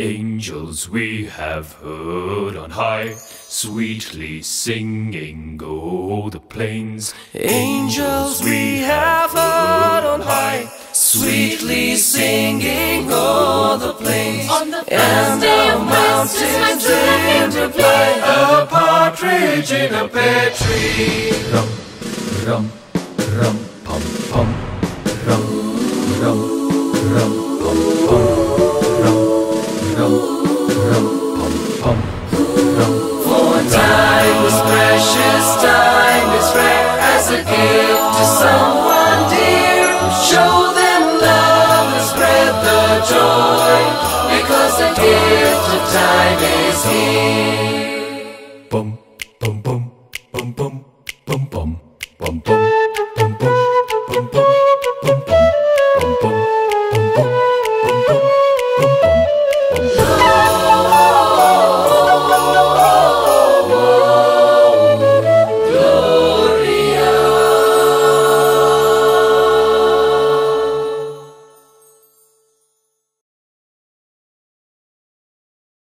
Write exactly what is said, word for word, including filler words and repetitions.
Angels we have heard on high, sweetly singing o'er the plains. Angels we have heard on high, sweetly singing o'er the plains. On the first day of mountains in reply, a partridge in a pear tree. Rum, rum, rum, pum, pum, rum, rum, rum, pum, pum. Rum, rum, pum, pum, rum. For time is precious, time is rare. As a gift to someone dear, show them love and spread the joy, because the gift of time is here. Bum, bum, bum, bum, bum, bum, bum, bum, bum.